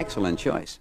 Excellent choice.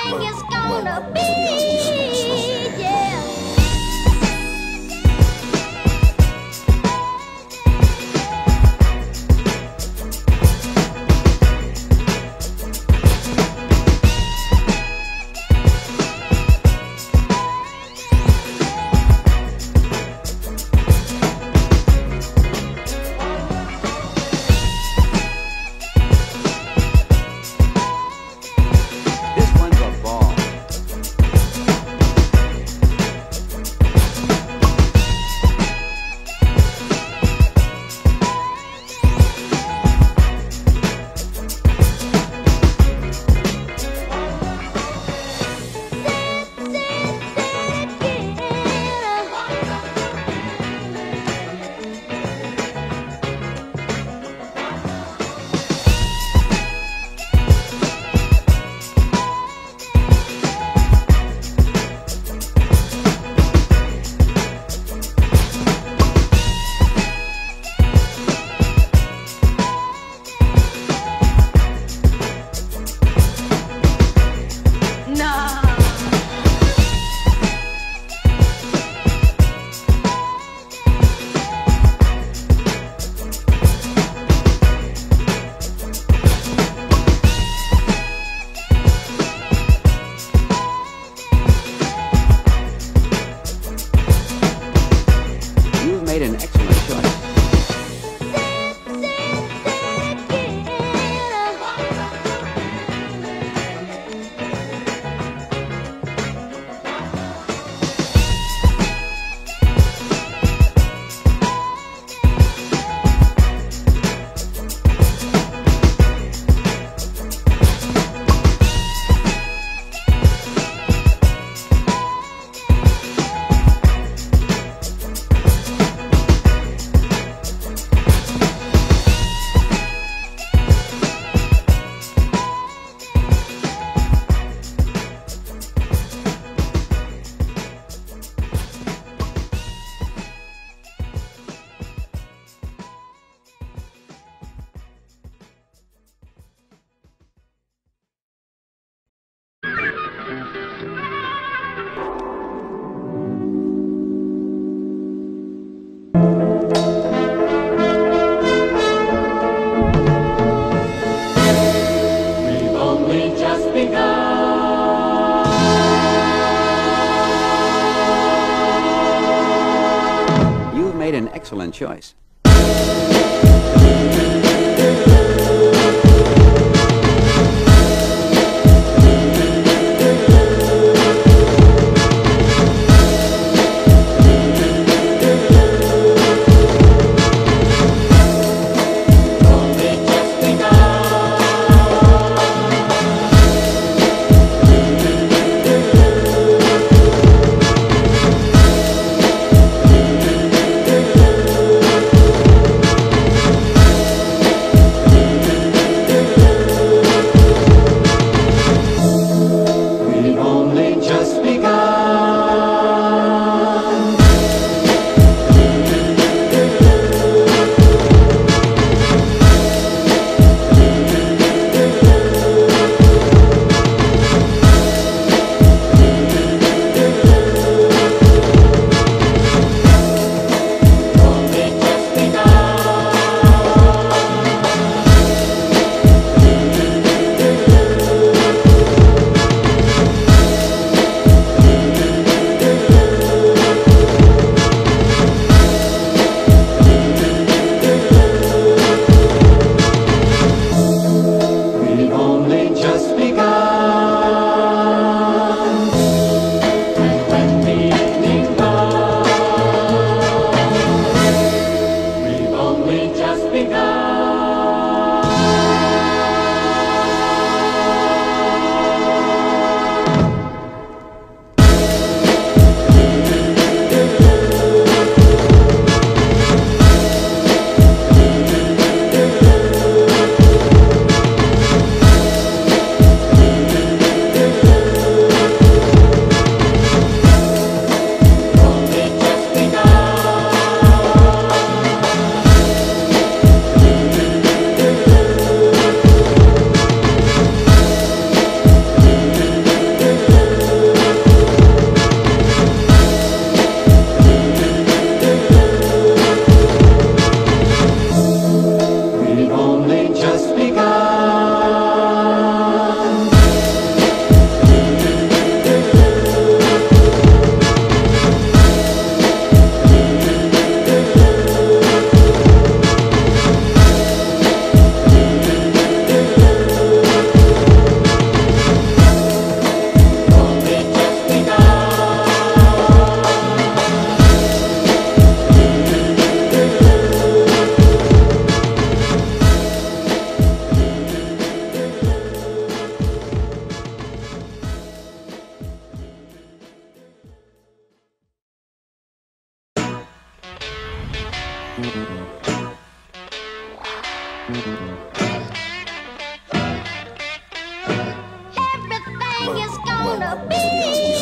Everything is gonna be, yeah. excellent choice. Everything is gonna be